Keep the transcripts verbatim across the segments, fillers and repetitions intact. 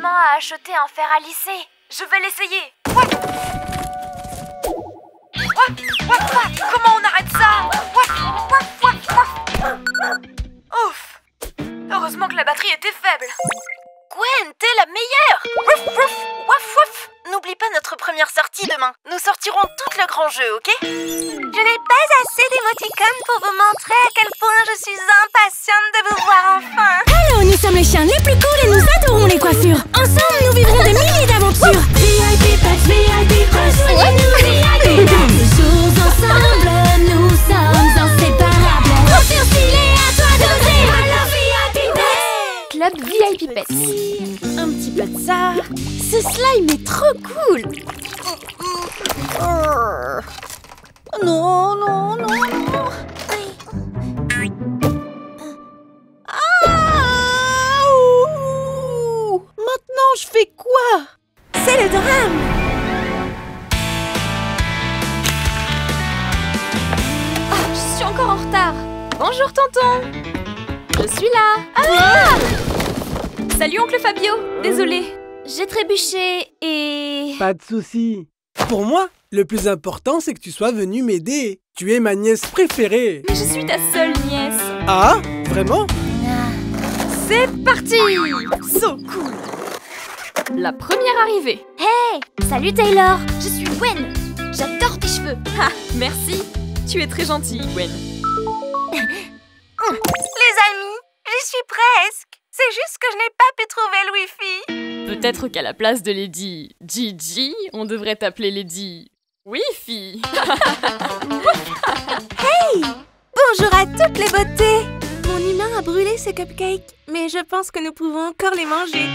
certainement à acheter un fer à lisser. Je vais l'essayer. What? What? What? What? Comment on arrête ça? What? What? What? What? Ouf. Heureusement que la batterie était faible. Gwen, t'es la meilleure. Wouf wouf. Wouf wouf. N'oublie pas notre première sortie demain. Nous sortirons tout le grand jeu, ok? Je n'ai pas assez d'émoticônes pour vous montrer à quel point je suis impatiente de vous voir enfin. Hello, nous sommes les chiens les plus cool et nous adorons les coiffures. Ensemble, nous vivrons des milliers d'aventures. V I P Pets, V I P, rejoignez-nous, V I P Pets. Toujours ensemble, nous sommes inséparables. Trop stylé, à toi d'oser. Alors V I P Pets. Club V I P Pets. Un petit peu de ça. Ce slime est trop cool. Non, non, non, non. Ah! Ouh! Maintenant, je fais quoi? C'est le drame. Ah, je suis encore en retard. Bonjour, tonton. Je suis là. Ah! Salut, oncle Fabio. Désolée. J'ai trébuché et... Pas de soucis. Pour moi, le plus important, c'est que tu sois venue m'aider. Tu es ma nièce préférée. Mais je suis ta seule nièce. Ah, vraiment? C'est parti. So cool. La première arrivée. Hey, salut Taylor. Je suis Gwen. J'adore tes cheveux. Ah, merci. Tu es très gentille, Gwen. Les amis, j'y suis presque. C'est juste que je n'ai pas pu trouver le Wi-Fi. Peut-être qu'à la place de Lady Gigi, on devrait t'appeler Lady Wi-Fi. Hey! Bonjour à toutes les beautés. Mon humain a brûlé ce cupcake, mais je pense que nous pouvons encore les manger.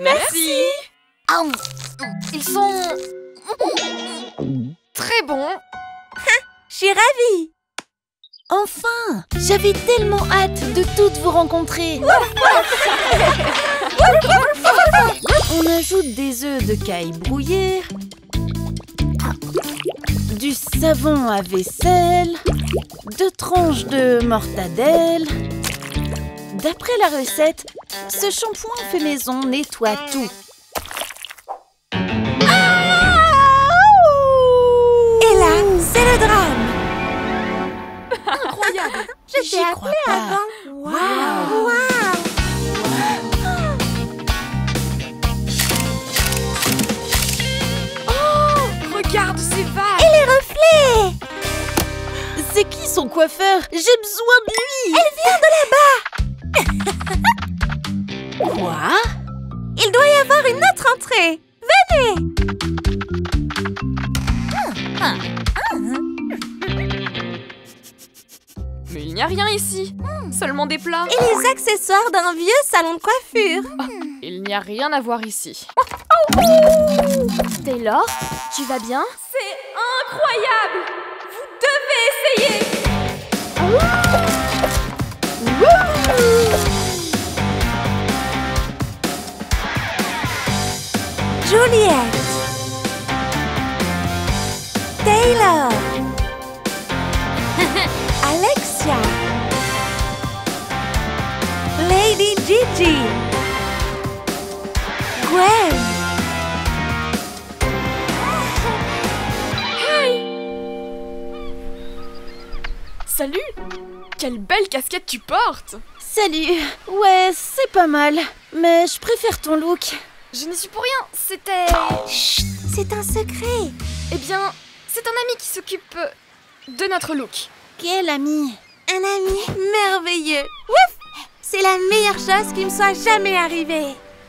Merci. Ils sont... très bons. Je suis ravie. Enfin! J'avais tellement hâte de toutes vous rencontrer. On ajoute des œufs de caille brouillés, du savon à vaisselle, deux tranches de mortadelle. D'après la recette, ce shampoing fait maison nettoie tout. Et là, c'est le drame. Incroyable. J'y crois pas. Avant. Wow. Wow. Wow. Oh, regarde ces vagues. Et les reflets. C'est qui son coiffeur? J'ai besoin de lui. Elle vient de là-bas. Quoi? Il doit y avoir une autre entrée. Venez. Ah. Ah. Ah. Mais il n'y a rien ici, mmh. Seulement des plats. Et les accessoires d'un vieux salon de coiffure. Oh, il n'y a rien à voir ici. Oh, oh. Taylor, tu vas bien? C'est incroyable. Vous devez essayer. Oh. Wow. Juliette. Taylor. Alexia. Lady Gigi. Gwen. Hey. Salut. Quelle belle casquette tu portes. Salut. Ouais, c'est pas mal. Mais je préfère ton look. Je n'y suis pour rien. C'était... Chut. C'est un secret. Eh bien, c'est un ami qui s'occupe de notre look. Quel ami? Un ami merveilleux. Ouf! C'est la meilleure chose qui me soit jamais arrivée.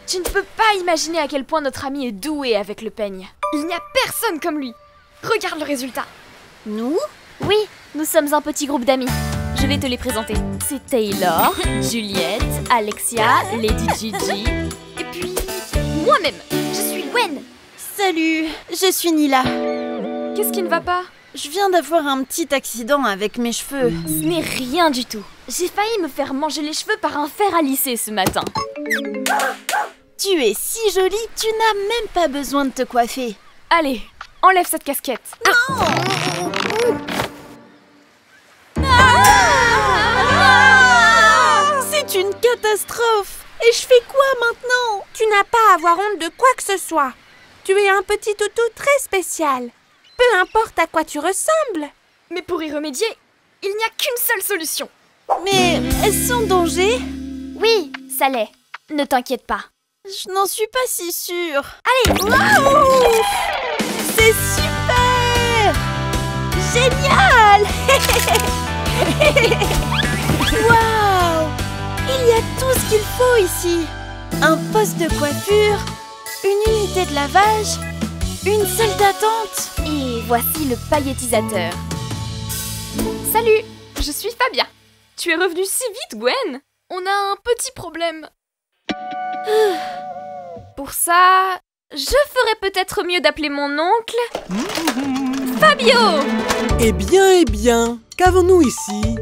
Tu ne peux pas imaginer à quel point notre ami est doué avec le peigne. Il n'y a personne comme lui. Regarde le résultat. Nous? Oui, nous sommes un petit groupe d'amis. Je vais te les présenter. C'est Taylor, Juliette, Alexia, Lady Gigi. Et puis, moi-même, je suis Gwen. Salut, je suis Nila. Qu'est-ce qui ne va pas? Je viens d'avoir un petit accident avec mes cheveux. Ce n'est rien du tout. J'ai failli me faire manger les cheveux par un fer à lisser ce matin. Tu es si jolie, tu n'as même pas besoin de te coiffer. Allez, enlève cette casquette. Non. Ah. Ah. Ah. C'est une catastrophe. Et je fais quoi maintenant? Tu n'as pas à avoir honte de quoi que ce soit. Tu es un petit toutou très spécial. Peu importe à quoi tu ressembles. Mais pour y remédier, il n'y a qu'une seule solution. Mais sans danger? Oui, ça l'est. Ne t'inquiète pas. Je n'en suis pas si sûre. Allez, waouh! C'est super! Génial! Waouh! Il y a tout ce qu'il faut ici. Un poste de coiffure, une unité de lavage, une salle d'attente. Et voici le paillettisateur. Salut, je suis Fabia. Tu es revenue si vite, Gwen. On a un petit problème. Pour ça, je ferais peut-être mieux d'appeler mon oncle... Mmh. Fabio! Eh bien, eh bien, qu'avons-nous ici?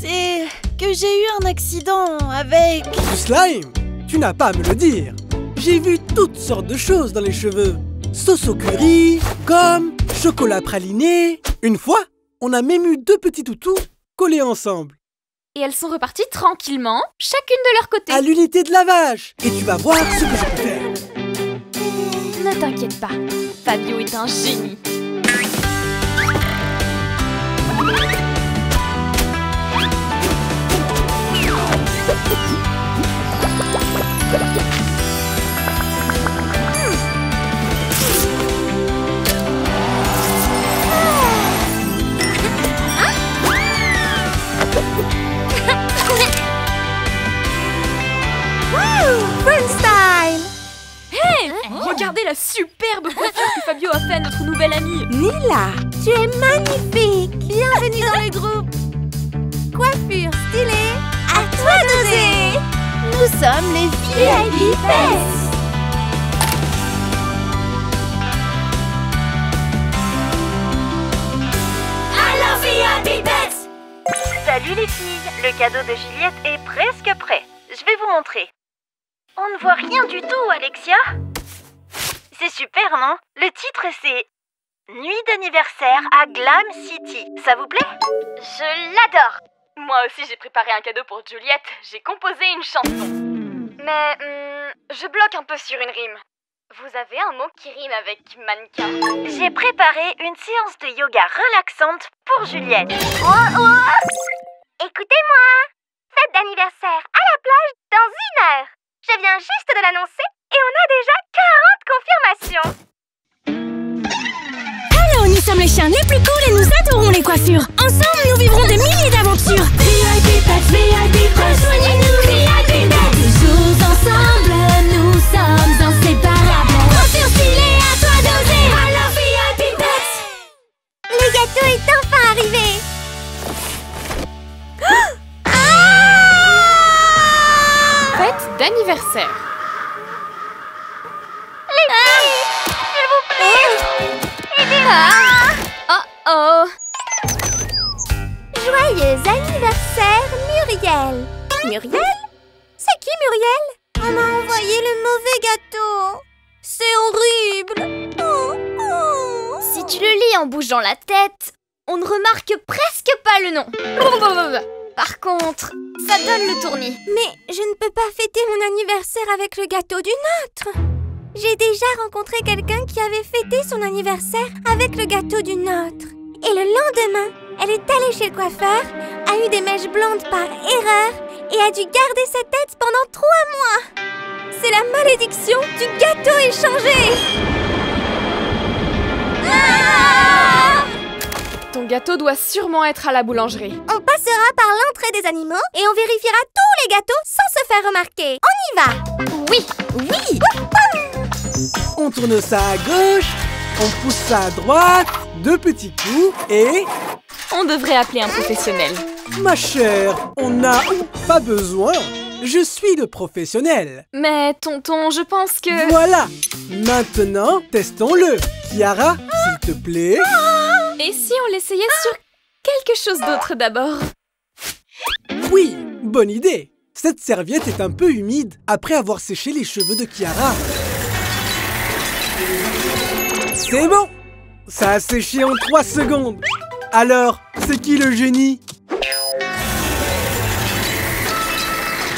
C'est que j'ai eu un accident avec... Slime, tu n'as pas à me le dire. J'ai vu toutes sortes de choses dans les cheveux. Sauce au curry, comme chocolat praliné... Une fois, on a même eu deux petits toutous collés ensemble. Et elles sont reparties tranquillement, chacune de leur côté. À l'unité de lavage. Et tu vas voir ce que je peux faire. Ne t'inquiète pas, Fabio est un génie. Style. Hey, regardez la superbe coiffure que Fabio a fait à notre nouvelle amie Nila. Tu es magnifique. Bienvenue dans le groupe. Coiffure stylée, à toi d'oser. Nous sommes les V I P Pets. Alors V I P Pets. Salut les filles, le cadeau de Juliette est presque prêt. Je vais vous montrer. On ne voit rien du tout, Alexia. C'est super, non? Le titre, c'est « Nuit d'anniversaire à Glam City ». Ça vous plaît? Je l'adore. Moi aussi, j'ai préparé un cadeau pour Juliette. J'ai composé une chanson. Mais hum, je bloque un peu sur une rime. Vous avez un mot qui rime avec mannequin? J'ai préparé une séance de yoga relaxante pour Juliette. Oh, oh! Écoutez-moi! Fête d'anniversaire à la plage dans une heure. Je viens juste de l'annoncer et on a déjà quarante confirmations. Hello, nous sommes les chiens les plus cool et nous adorons les coiffures. Ensemble, nous vivrons des milliers d'aventures. V I P Pets, V I P Pets, soignez-nous, V I P Pets. Toujours ensemble, nous sommes inséparables. Coiffure stylée, à toi d'oser. Alors V I P Pets. Le gâteau est enfin arrivé. Oh, d'anniversaire. Les filles, s'il vous plaît, aidez-moi. Oh oh. Joyeux anniversaire, Muriel. Muriel? C'est qui, Muriel? On m'a envoyé le mauvais gâteau. C'est horrible. Oh, oh. Si tu le lis en bougeant la tête, on ne remarque presque pas le nom. Par contre, ça donne le tournis. Mais je ne peux pas fêter mon anniversaire avec le gâteau d'une autre. J'ai déjà rencontré quelqu'un qui avait fêté son anniversaire avec le gâteau d'une autre. Et le lendemain, elle est allée chez le coiffeur, a eu des mèches blondes par erreur et a dû garder sa tête pendant trois mois. C'est la malédiction du gâteau échangé. Ah! Ton gâteau doit sûrement être à la boulangerie. On passera par l'entrée des animaux et on vérifiera tous les gâteaux sans se faire remarquer. On y va. Oui, oui. On tourne ça à gauche, on pousse ça à droite, deux petits coups et... On devrait appeler un professionnel. Ma chère, on n'a pas besoin. Je suis le professionnel. Mais tonton, je pense que... Voilà. Maintenant, testons-le. Chiara, ah. s'il te plaît. Ah. Et si on l'essayait sur quelque chose d'autre d'abord? Oui, bonne idée. Cette serviette est un peu humide après avoir séché les cheveux de Chiara. C'est bon! Ça a séché en trois secondes. Alors, c'est qui le génie?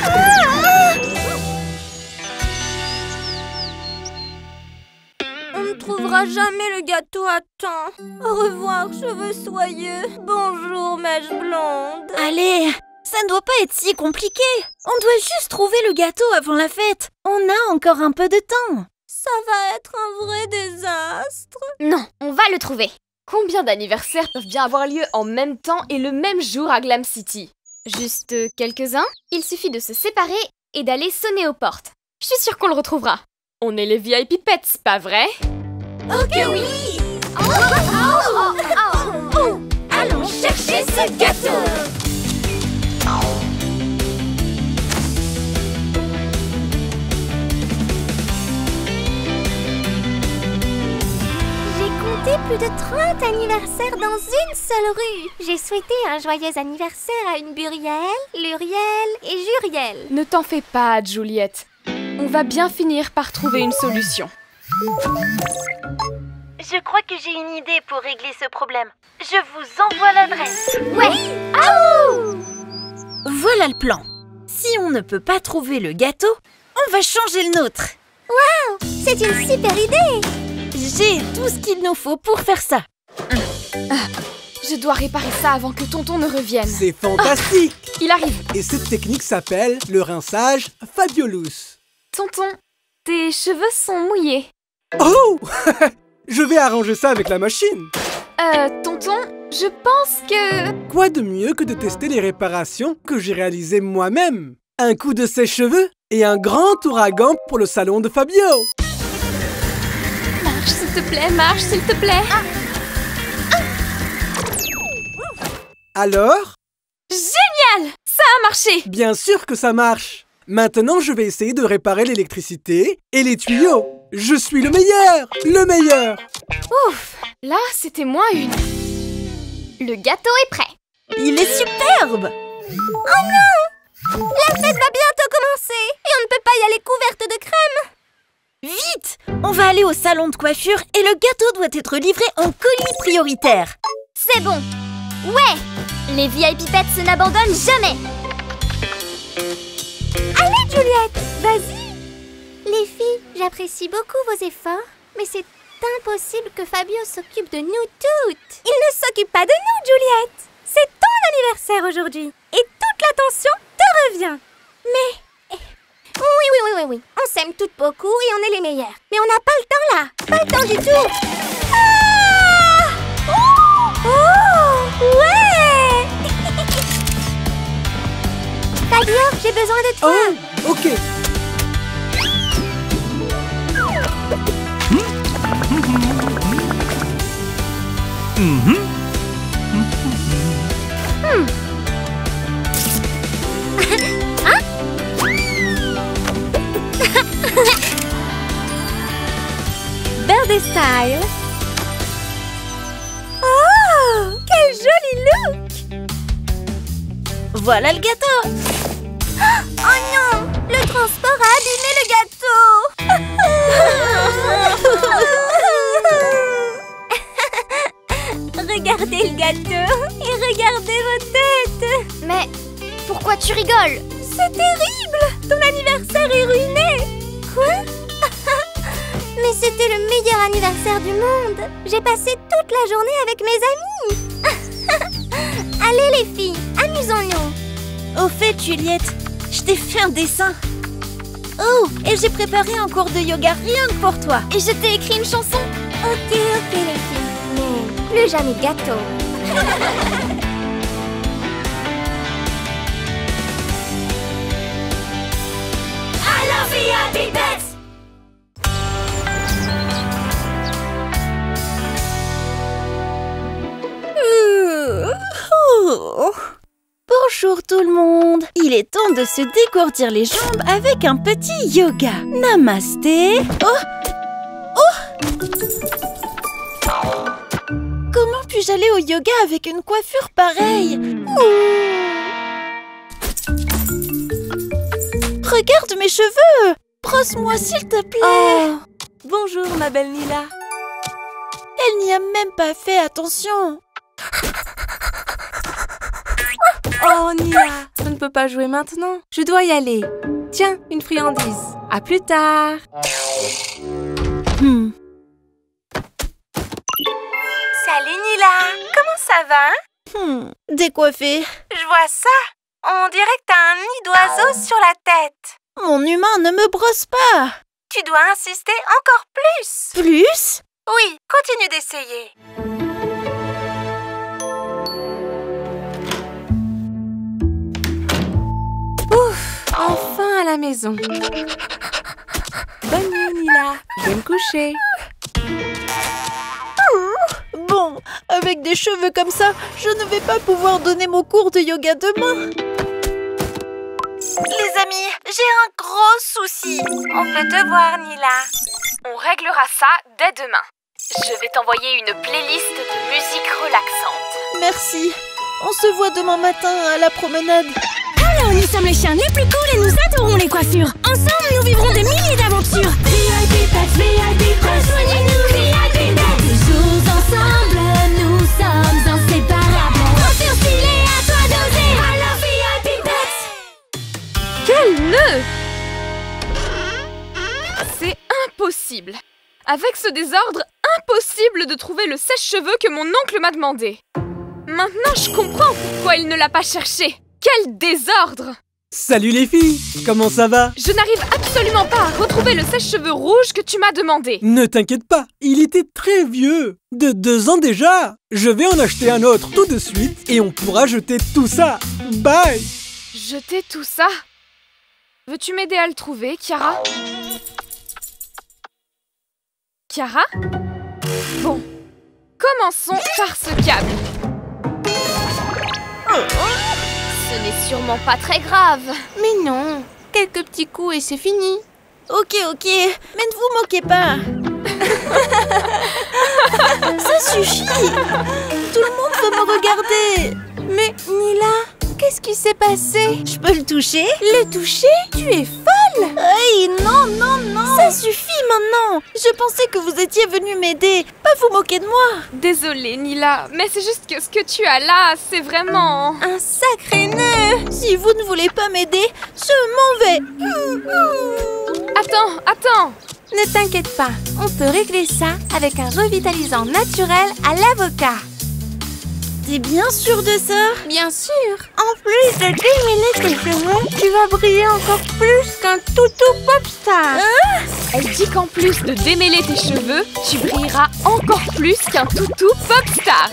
Ah, n'atteindra jamais le gâteau à temps. Au revoir, cheveux soyeux. Bonjour, mèche blonde. Allez, ça ne doit pas être si compliqué. On doit juste trouver le gâteau avant la fête. On a encore un peu de temps. Ça va être un vrai désastre. Non, on va le trouver. Combien d'anniversaires peuvent bien avoir lieu en même temps et le même jour à Glam City? Juste quelques-uns. Il suffit de se séparer et d'aller sonner aux portes. Je suis sûre qu'on le retrouvera. On est les V I P Pets, pas vrai? Ok, oui! Oh, oh, oh, oh. Allons chercher ce gâteau! Plus de trente anniversaires dans une seule rue. J'ai souhaité un joyeux anniversaire à une Burielle, Lurielle et Jurielle. Ne t'en fais pas, Juliette. On va bien finir par trouver une solution. Je crois que j'ai une idée pour régler ce problème. Je vous envoie l'adresse. Ouais. Oui. Voilà le plan. Si on ne peut pas trouver le gâteau, on va changer le nôtre. Waouh, c'est une super idée. J'ai tout ce qu'il nous faut pour faire ça. Je dois réparer ça avant que tonton ne revienne. C'est fantastique. Oh, il arrive. Et cette technique s'appelle le rinçage Fabiolus. Tonton, tes cheveux sont mouillés. Oh. Je vais arranger ça avec la machine. Euh, tonton, je pense que... Quoi de mieux que de tester les réparations que j'ai réalisées moi-même? Un coup de sèche-cheveux et un grand ouragan pour le salon de Fabio. S'il te plaît, marche, s'il te plaît. Ah. Ah. Alors? Génial! Ça a marché! Bien sûr que ça marche! Maintenant, je vais essayer de réparer l'électricité et les tuyaux. Je suis le meilleur! Le meilleur! Ouf! Là, c'était moins une. Le gâteau est prêt. Il est superbe! Oh non! La fête va bientôt commencer et on ne peut pas y aller couverte de crème. Vite! On va aller au salon de coiffure et le gâteau doit être livré en colis prioritaire. C'est bon! Ouais! Les V I P Pets n'abandonnent jamais! Allez, Juliette! Vas-y! Les filles, j'apprécie beaucoup vos efforts, mais c'est impossible que Fabio s'occupe de nous toutes! Il ne s'occupe pas de nous, Juliette! C'est ton anniversaire aujourd'hui et toute l'attention te revient! Mais... Oui, oui, oui, oui, oui. On s'aime toutes beaucoup et on est les meilleures. Mais on n'a pas le temps là. Pas le temps du tout. Ah! Oh! Oh! Ouais! Fabio, j'ai besoin de toi. Oh, ok. Mm-hmm. Mm-hmm. Hmm. Birthday style. Oh, quel joli look. Voilà le gâteau. Oh non, le transport a abîmé le gâteau. Regardez le gâteau et regardez vos têtes. Mais pourquoi tu rigoles? C'est terrible. Ton anniversaire est ruiné. Mais c'était le meilleur anniversaire du monde. J'ai passé toute la journée avec mes amis. Allez les filles, amusons-nous. Au fait, Juliette, je t'ai fait un dessin. Oh, et j'ai préparé un cours de yoga rien que pour toi. Et je t'ai écrit une chanson. Ok, ok les filles, mais plus jamais gâteau. Alors, V I P Pets. Bonjour tout le monde. Il est temps de se dégourdir les jambes avec un petit yoga. Namasté. Oh. Oh. Comment puis-je aller au yoga avec une coiffure pareille? Ouh. Regarde mes cheveux. Brosse-moi s'il te plaît. Oh. Bonjour ma belle Nila. Elle n'y a même pas fait attention. Oh, Nila, on ne peut pas jouer maintenant. Je dois y aller. Tiens, une friandise. À plus tard. Hmm. Salut Nila, comment ça va? Hmm, décoiffée. Je vois ça. On dirait que t'as un nid d'oiseau sur la tête. Mon humain ne me brosse pas. Tu dois insister encore plus. Plus? Oui, continue d'essayer. Ouf, enfin à la maison. Bonne nuit Nila, je vais me coucher. Bon, avec des cheveux comme ça, je ne vais pas pouvoir donner mon cours de yoga demain. Les amis, j'ai un gros souci. On peut te voir, Nila. On réglera ça dès demain. Je vais t'envoyer une playlist de musique relaxante. Merci. On se voit demain matin à la promenade. Alors, nous sommes les chiens les plus cool et nous adorons les coiffures. Ensemble, nous vivrons des milliers d'aventures. V I P Pets, V I P Pets, rejoignez-nous, V I P Pets. Toujours ensemble, nous sommes inséparables. Coiffure stylée, à toi d'oser. Alors, V I P Pets. Quel nœud! C'est impossible. Avec ce désordre, impossible de trouver le sèche-cheveux que mon oncle m'a demandé. Maintenant, je comprends pourquoi il ne l'a pas cherché. Quel désordre! Salut les filles! Comment ça va? Je n'arrive absolument pas à retrouver le sèche-cheveux rouge que tu m'as demandé. Ne t'inquiète pas, il était très vieux. De deux ans déjà. Je vais en acheter un autre tout de suite et on pourra jeter tout ça. Bye! Jeter tout ça? Veux-tu m'aider à le trouver, Chiara? Chiara? Bon. Commençons par ce câble. Oh. Ce n'est sûrement pas très grave. Mais non, quelques petits coups et c'est fini. Ok, ok, mais ne vous moquez pas. Ça suffit. Tout le monde peut me regarder. Mais Nila, qu'est-ce qui s'est passé? Je peux le toucher? Le toucher? Tu es folle. Hey, non, non, non. Ça suffit maintenant. Je pensais que vous étiez venu m'aider, pas vous moquer de moi. Désolée Nila, mais c'est juste que ce que tu as là, c'est vraiment... un sacré nœud. Si vous ne voulez pas m'aider, je m'en vais. Attends, attends. Ne t'inquiète pas, on peut régler ça avec un revitalisant naturel à l'avocat. T'es bien sûre de ça? Bien sûr. En plus de démêler tes cheveux, tu vas briller encore plus qu'un toutou popstar. Hein? Elle dit qu'en plus de démêler tes cheveux, tu brilleras encore plus qu'un toutou popstar.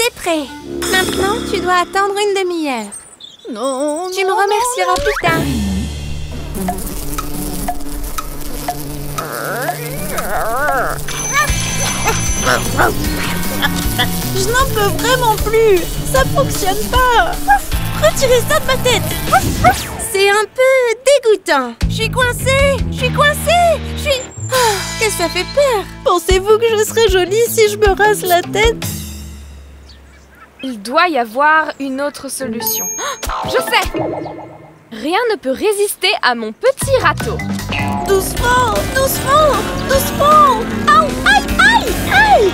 C'est prêt. Maintenant, tu dois attendre une demi-heure. Non. Tu me remercieras plus tard. Je n'en peux vraiment plus. Ça fonctionne pas. Retirez ça de ma tête. C'est un peu dégoûtant. Je suis coincée. Je suis coincée. Je suis... Oh, que ça fait peur. Pensez-vous que je serais jolie si je me rase la tête? Il doit y avoir une autre solution. Je sais. Rien ne peut résister à mon petit râteau. Doucement, doucement, doucement. Aïe, aïe, aïe, aïe.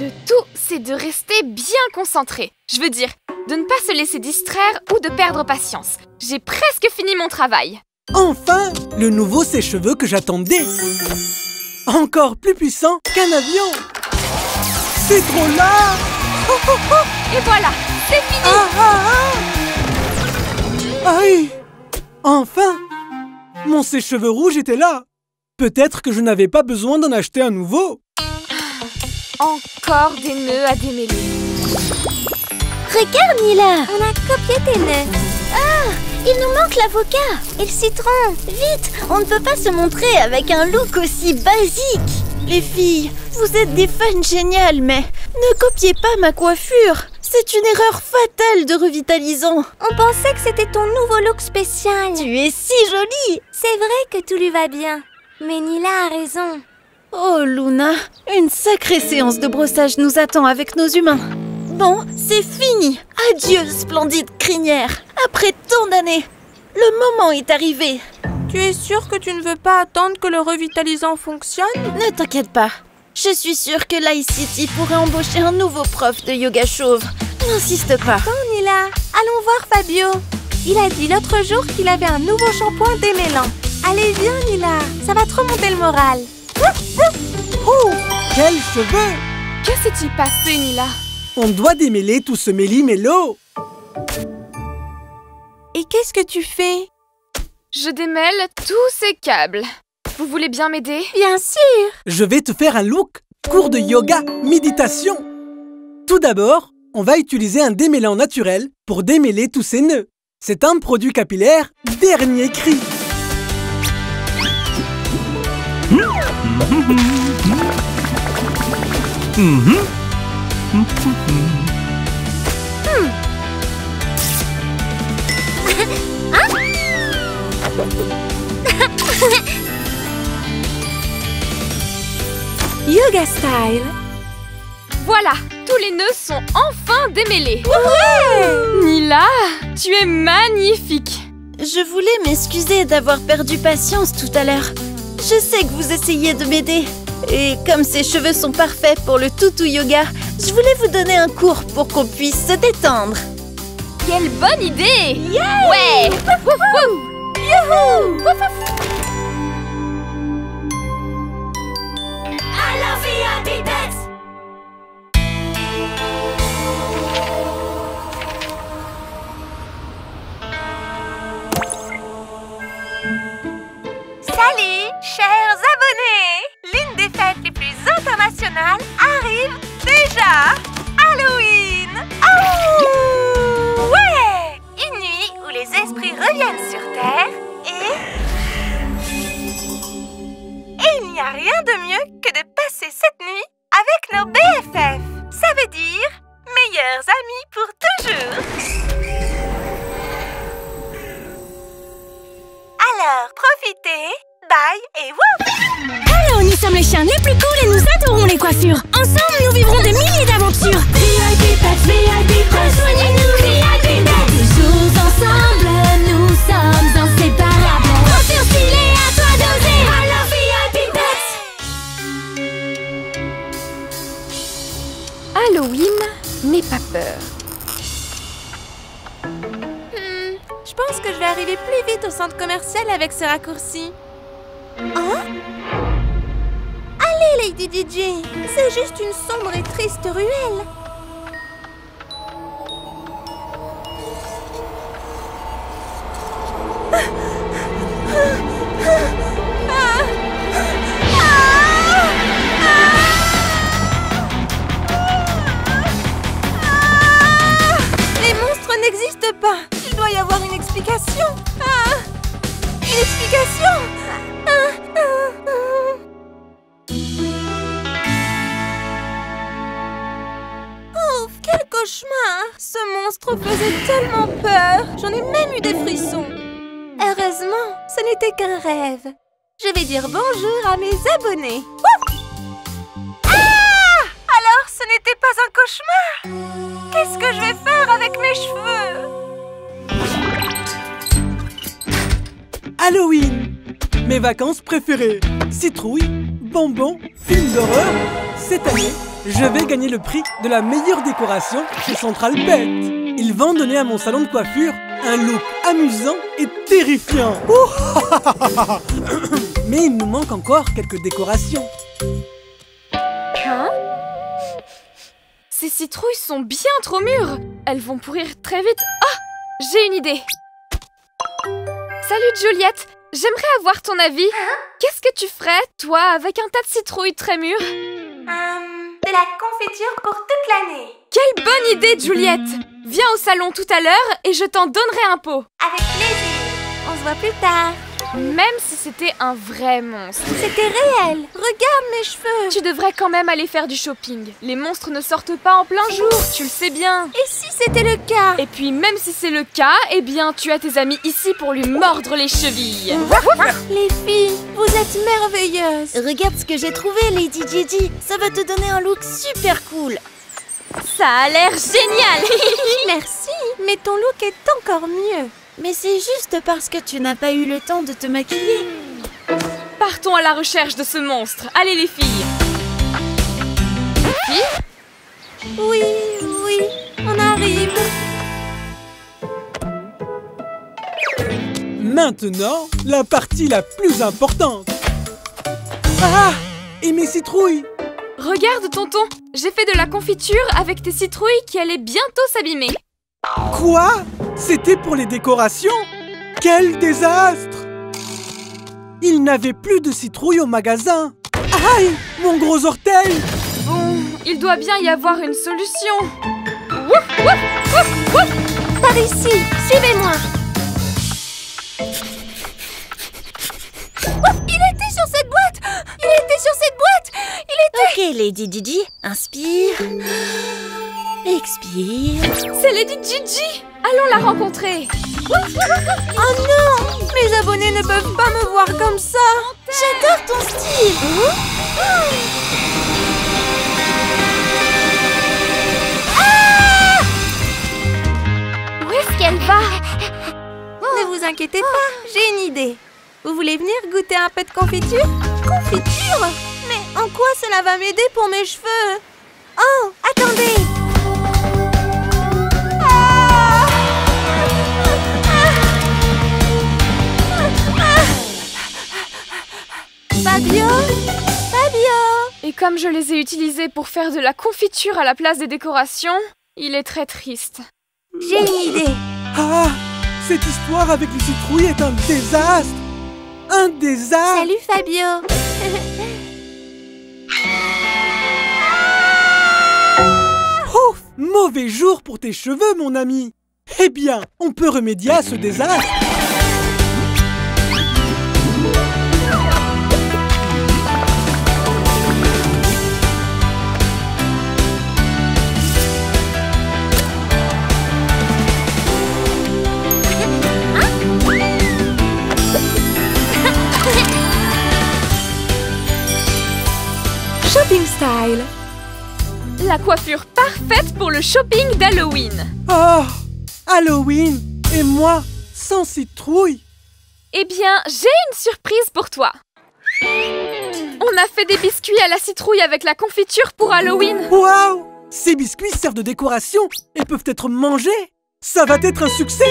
Le tout, c'est de rester bien concentré. Je veux dire, de ne pas se laisser distraire ou de perdre patience. J'ai presque fini mon travail. Enfin, le nouveau sèche-cheveux que j'attendais. Encore plus puissant qu'un avion. C'est trop là. Oh, oh, oh. Et voilà, c'est fini. Ah, ah, ah. Aïe. Enfin, mon sèche-cheveux rouge était là. Peut-être que je n'avais pas besoin d'en acheter un nouveau. Encore des nœuds à démêler. Regarde, Nila. On a copié tes nœuds. Ah, il nous manque l'avocat et le citron. Vite, on ne peut pas se montrer avec un look aussi basique. Les filles, vous êtes des fans géniales, mais ne copiez pas ma coiffure. C'est une erreur fatale de revitalisant. On pensait que c'était ton nouveau look spécial. Tu es si jolie. C'est vrai que tout lui va bien. Mais Nila a raison. Oh, Luna, une sacrée séance de brossage nous attend avec nos humains. Bon, c'est fini. Adieu, splendide crinière. Après tant d'années, le moment est arrivé. Tu es sûre que tu ne veux pas attendre que le revitalisant fonctionne? Ne t'inquiète pas. Je suis sûre que Lady City pourrait embaucher un nouveau prof de yoga chauve. N'insiste pas. Attends, Nila. Allons voir Fabio. Il a dit l'autre jour qu'il avait un nouveau shampoing démêlant. Allez, viens, Nila. Ça va te remonter le moral. Oh, Oh, quels cheveux! Que s'est-il passé, Nila? On doit démêler tout ce méli-mélo. Et qu'est-ce que tu fais? Je démêle tous ces câbles. Vous voulez bien m'aider? Bien sûr! Je vais te faire un look. Cours de yoga, méditation. Tout d'abord, on va utiliser un démêlant naturel pour démêler tous ces nœuds. C'est un produit capillaire dernier cri. Mmh. Hmm. Hein? Yoga style. Voilà, tous les nœuds sont enfin démêlés. Ouais! Nila, tu es magnifique. Je voulais m'excuser d'avoir perdu patience tout à l'heure. Je sais que vous essayez de m'aider. Et comme ces cheveux sont parfaits pour le toutou yoga, je voulais vous donner un cours pour qu'on puisse se détendre. Quelle bonne idée! Yeah! Ouais! Wouhou! Youhou! I love V I P Pets! Salut, chers abonnés! L'une des fêtes les plus internationales arrive déjà! Halloween! Oh! Ouais! Une nuit où les esprits reviennent sur Terre et... Et il n'y a rien de mieux que de passer cette nuit avec nos B F F! Ça veut dire meilleurs amis pour toujours! Alors, profitez! Bye et wow! Alors, nous sommes les chiens les plus cool et nous adorons les coiffures. Ensemble, nous vivrons des milliers d'aventures. V I P Pets, V I P Pets, rejoignez-nous, V I P Pets. Toujours ensemble, nous sommes inséparables. Coiffure stylée, à toi d'oser. Alors, V I P Pets. Halloween, n'aie pas peur. Hmm, je pense que je vais arriver plus vite au centre commercial avec ce raccourci. Hein? Allez, Lady D J, c'est juste une sombre et triste ruelle. Ah, ah, ah, ah, ah, ah. Les monstres n'existent pas. Il doit y avoir une explication. Ah, une explication. Oh, quel cauchemar! Ce monstre faisait tellement peur! J'en ai même eu des frissons! Heureusement, ce n'était qu'un rêve! Je vais dire bonjour à mes abonnés! Ah! Alors, ce n'était pas un cauchemar! Qu'est-ce que je vais faire avec mes cheveux? Halloween! Mes vacances préférées, citrouille, bonbons, film d'horreur. Cette année, je vais gagner le prix de la meilleure décoration chez Central Bête. Ils vont donner à mon salon de coiffure un look amusant et terrifiant. Mais il nous manque encore quelques décorations. Hein? Ces citrouilles sont bien trop mûres. Elles vont pourrir très vite. Ah! J'ai une idée. Salut Juliette! J'aimerais avoir ton avis. Hein? Qu'est-ce que tu ferais, toi, avec un tas de citrouilles très mûres? Hum, de la confiture pour toute l'année. Quelle bonne idée, Juliette! Viens au salon tout à l'heure et je t'en donnerai un pot. Avec plaisir. On se voit plus tard. Même si c'était un vrai monstre. C'était réel. Regarde mes cheveux. Tu devrais quand même aller faire du shopping. Les monstres ne sortent pas en plein jour, tu le sais bien. Et si c'était le cas? Et puis même si c'est le cas, eh bien tu as tes amis ici pour lui mordre les chevilles. Les filles, vous êtes merveilleuses. Regarde ce que j'ai trouvé, Lady Gigi. Ça va te donner un look super cool. Ça a l'air génial. Merci, mais ton look est encore mieux. Mais c'est juste parce que tu n'as pas eu le temps de te maquiller. Partons à la recherche de ce monstre. Allez les filles. Filles? Oui, oui, on arrive. Maintenant, la partie la plus importante. Ah! et mes citrouilles. Regarde, tonton, j'ai fait de la confiture avec tes citrouilles qui allaient bientôt s'abîmer. Quoi? C'était pour les décorations? Quel désastre! Il n'avait plus de citrouilles au magasin. Aïe, mon gros orteil! Bon, il doit bien y avoir une solution. Ouf, ouf, ouf, ouf. Par ici, suivez-moi. Oh, il était sur cette boîte! Il était sur cette boîte! Il était... Ok, Lady Didi, inspire... Expire... C'est Lady Gigi! Allons la rencontrer! Oh non! Mes abonnés ne peuvent pas me voir comme ça! J'adore ton style! Ah! Où est-ce qu'elle va? Oh. Ne vous inquiétez pas, j'ai une idée! Vous voulez venir goûter un peu de confiture? Confiture? Mais en quoi cela va m'aider pour mes cheveux? Oh, attendez! Ah! Ah! Ah! Fabio? Fabio! Et comme je les ai utilisés pour faire de la confiture à la place des décorations, il est très triste. J'ai une idée! Ah! Cette histoire avec les citrouilles est un désastre! Un désastre. Salut Fabio. Oh, mauvais jour pour tes cheveux, mon ami. Eh bien, on peut remédier à ce désastre. Shopping style. La coiffure parfaite pour le shopping d'Halloween. Oh, Halloween et moi sans citrouille. Eh bien, j'ai une surprise pour toi. On a fait des biscuits à la citrouille avec la confiture pour Halloween. Waouh! Ces biscuits servent de décoration et peuvent être mangés. Ça va être un succès.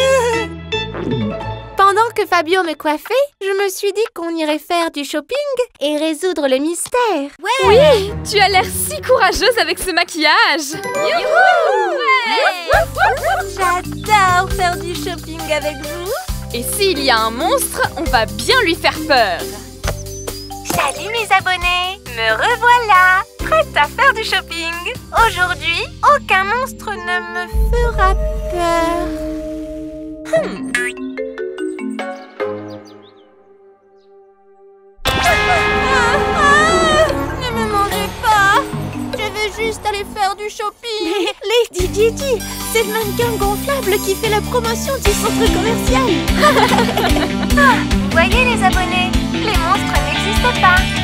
Pendant que Fabio me coiffait, je me suis dit qu'on irait faire du shopping et résoudre le mystère. Ouais. Oui, tu as l'air si courageuse avec ce maquillage. Ouais. J'adore faire du shopping avec vous. Et s'il y a un monstre, on va bien lui faire peur. Salut mes abonnés, me revoilà, prête à faire du shopping. Aujourd'hui, aucun monstre ne me fera peur. Hmm. Juste aller faire du shopping. Lady Didi, c'est le mannequin gonflable qui fait la promotion du centre commercial. Ah, voyez les abonnés, les monstres n'existent pas.